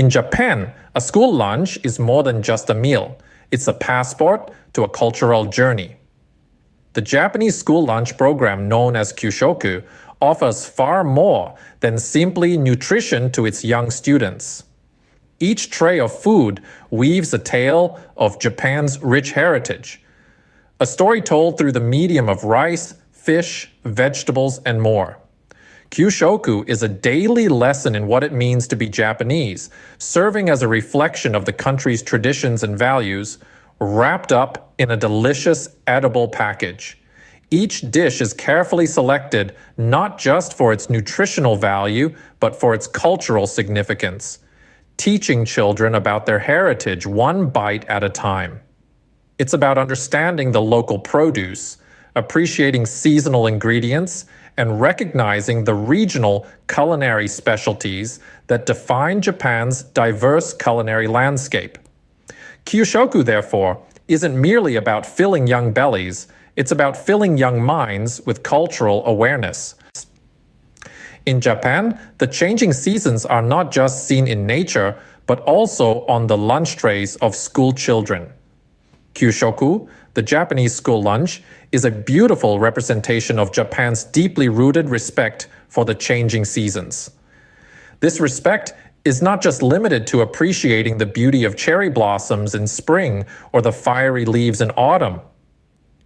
In Japan, a school lunch is more than just a meal. It's a passport to a cultural journey. The Japanese school lunch program known as Kyushoku offers far more than simply nutrition to its young students. Each tray of food weaves a tale of Japan's rich heritage, a story told through the medium of rice, fish, vegetables, and more. Kyushoku is a daily lesson in what it means to be Japanese, serving as a reflection of the country's traditions and values, wrapped up in a delicious edible package. Each dish is carefully selected not just for its nutritional value, but for its cultural significance, teaching children about their heritage one bite at a time. It's about understanding the local produce, appreciating seasonal ingredients, and recognizing the regional culinary specialties that define Japan's diverse culinary landscape. Kyushoku, therefore, isn't merely about filling young bellies, it's about filling young minds with cultural awareness. In Japan, the changing seasons are not just seen in nature, but also on the lunch trays of school children. Kyushoku, the Japanese school lunch, is a beautiful representation of Japan's deeply rooted respect for the changing seasons. This respect is not just limited to appreciating the beauty of cherry blossoms in spring or the fiery leaves in autumn.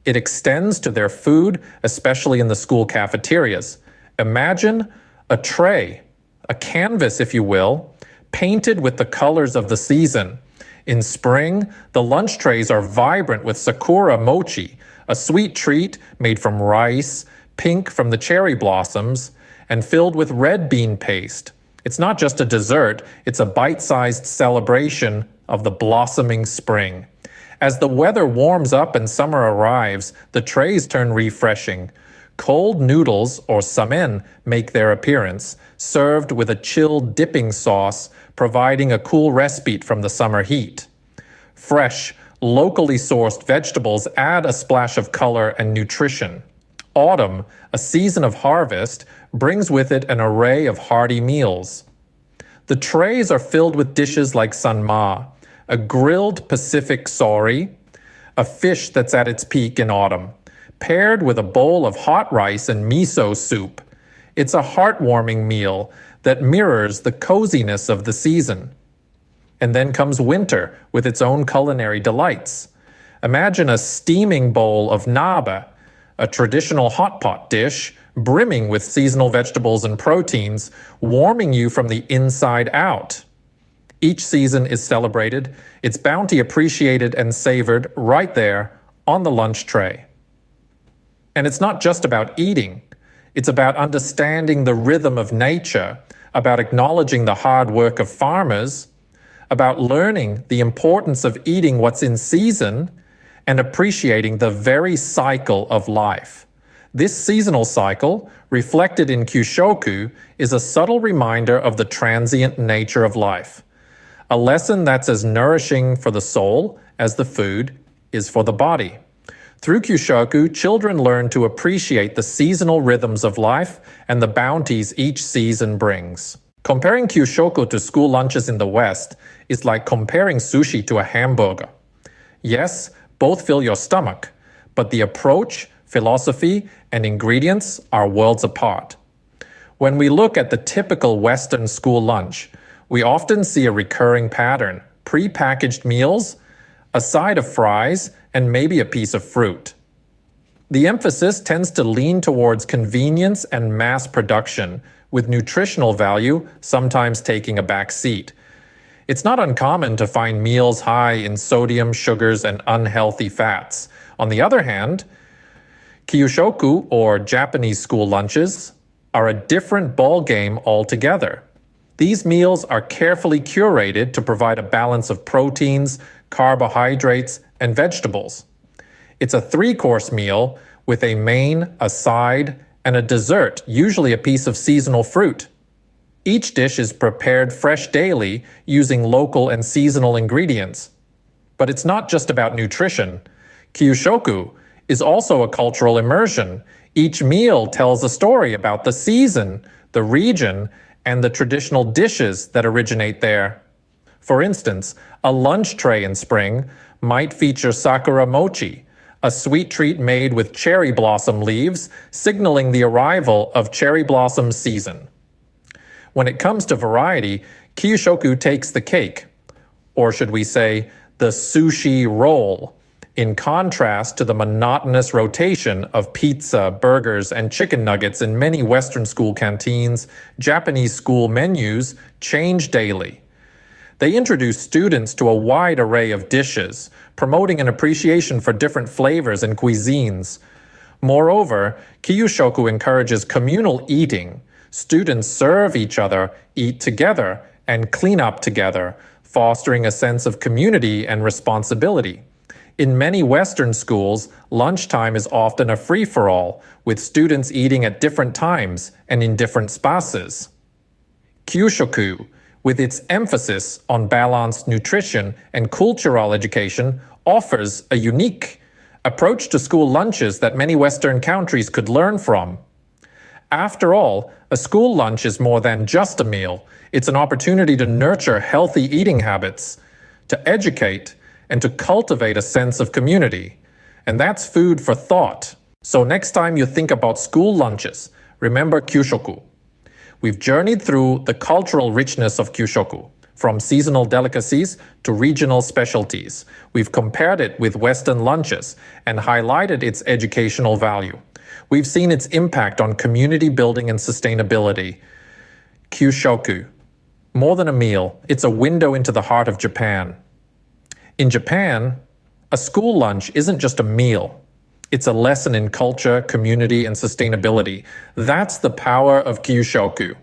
It extends to their food, especially in the school cafeterias. Imagine a tray, a canvas if you will, painted with the colors of the season. In spring, the lunch trays are vibrant with sakura mochi, a sweet treat made from rice, pink from the cherry blossoms, and filled with red bean paste. It's not just a dessert, it's a bite-sized celebration of the blossoming spring. As the weather warms up and summer arrives, the trays turn refreshing. Cold noodles, or somen, make their appearance, served with a chilled dipping sauce, providing a cool respite from the summer heat. Fresh, locally sourced vegetables add a splash of color and nutrition. Autumn, a season of harvest, brings with it an array of hearty meals. The trays are filled with dishes like sanma, a grilled Pacific sori, a fish that's at its peak in autumn, paired with a bowl of hot rice and miso soup. It's a heartwarming meal that mirrors the coziness of the season. And then comes winter with its own culinary delights. Imagine a steaming bowl of nabe, a traditional hot pot dish brimming with seasonal vegetables and proteins, warming you from the inside out. Each season is celebrated, its bounty appreciated and savored right there on the lunch tray. And it's not just about eating. It's about understanding the rhythm of nature, about acknowledging the hard work of farmers, about learning the importance of eating what's in season, and appreciating the very cycle of life. This seasonal cycle, reflected in Kyushoku, is a subtle reminder of the transient nature of life, a lesson that's as nourishing for the soul as the food is for the body. Through Kyushoku, children learn to appreciate the seasonal rhythms of life and the bounties each season brings. Comparing Kyushoku to school lunches in the West is like comparing sushi to a hamburger. Yes, both fill your stomach, but the approach, philosophy, and ingredients are worlds apart. When we look at the typical Western school lunch, we often see a recurring pattern: pre-packaged meals, a side of fries, and maybe a piece of fruit. The emphasis tends to lean towards convenience and mass production, with nutritional value sometimes taking a back seat. It's not uncommon to find meals high in sodium, sugars, and unhealthy fats. On the other hand, Kyushoku, or Japanese school lunches, are a different ballgame altogether. These meals are carefully curated to provide a balance of proteins, carbohydrates, and vegetables. It's a three-course meal with a main, a side, and a dessert, usually a piece of seasonal fruit. Each dish is prepared fresh daily using local and seasonal ingredients. But it's not just about nutrition. Kyushoku is also a cultural immersion. Each meal tells a story about the season, the region, and the traditional dishes that originate there. For instance, a lunch tray in spring might feature sakura mochi, a sweet treat made with cherry blossom leaves, signaling the arrival of cherry blossom season. When it comes to variety, Kyushoku takes the cake, or should we say, the sushi roll, in contrast to the monotonous rotation of pizza, burgers, and chicken nuggets in many Western school canteens. Japanese school menus change daily. They introduce students to a wide array of dishes, promoting an appreciation for different flavors and cuisines. Moreover, Kyushoku encourages communal eating. Students serve each other, eat together, and clean up together, fostering a sense of community and responsibility. In many Western schools, lunchtime is often a free-for-all, with students eating at different times and in different spaces. Kyushoku, with its emphasis on balanced nutrition and cultural education, offers a unique approach to school lunches that many Western countries could learn from. After all, a school lunch is more than just a meal. It's an opportunity to nurture healthy eating habits, to educate, and to cultivate a sense of community. And that's food for thought. So next time you think about school lunches, remember Kyushoku. We've journeyed through the cultural richness of Kyushoku, from seasonal delicacies to regional specialties. We've compared it with Western lunches and highlighted its educational value. We've seen its impact on community building and sustainability. Kyushoku, more than a meal, it's a window into the heart of Japan. In Japan, a school lunch isn't just a meal. It's a lesson in culture, community, and sustainability. That's the power of Kyushoku.